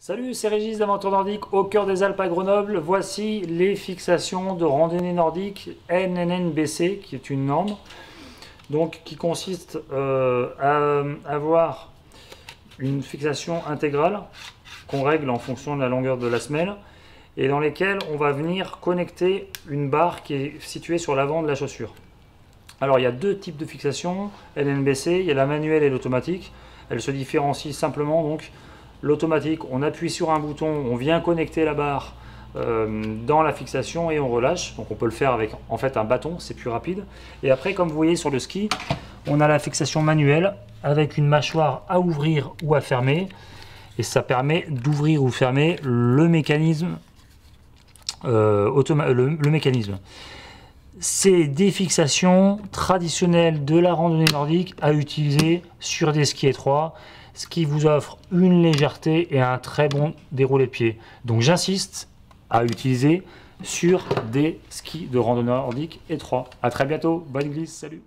Salut, c'est Régis d'Aventure Nordique au cœur des Alpes à Grenoble. Voici les fixations de randonnée nordique NNNBC, qui est une norme, donc qui consiste à avoir une fixation intégrale qu'on règle en fonction de la longueur de la semelle et dans lesquelles on va venir connecter une barre qui est située sur l'avant de la chaussure. Alors il y a deux types de fixations NNBC, il y a la manuelle et l'automatique. Elles se différencient simplement. Donc l'automatique, on appuie sur un bouton, on vient connecter la barre dans la fixation et on relâche. Donc on peut le faire avec en fait un bâton, c'est plus rapide. Et après, comme vous voyez sur le ski, on a la fixation manuelle avec une mâchoire à ouvrir ou à fermer. Et ça permet d'ouvrir ou fermer le mécanisme. C'est des fixations traditionnelles de la randonnée nordique à utiliser sur des skis étroits, ce qui vous offre une légèreté et un très bon déroulé de pied. Donc j'insiste à utiliser sur des skis de randonnée nordique étroits. A très bientôt, bonne glisse, salut!